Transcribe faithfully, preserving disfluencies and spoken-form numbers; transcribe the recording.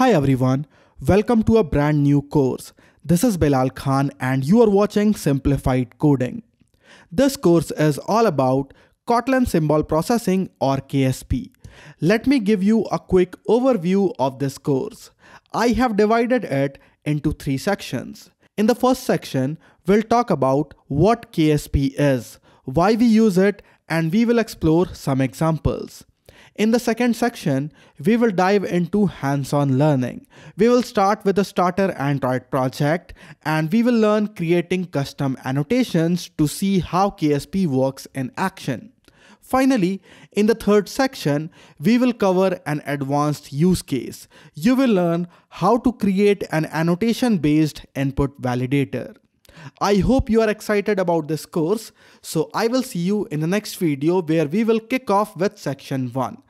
Hi everyone, welcome to a brand new course. This is Bilal Khan and you are watching Simplified Coding. This course is all about Kotlin Symbol Processing or K S P. Let me give you a quick overview of this course. I have divided it into three sections. In the first section, we'll talk about what K S P is, why we use it, and we will explore some examples. In the second section, we will dive into hands-on learning. We will start with a starter Android project and we will learn creating custom annotations to see how K S P works in action. Finally, in the third section, we will cover an advanced use case. You will learn how to create an annotation-based input validator. I hope you are excited about this course, so I will see you in the next video where we will kick off with section one.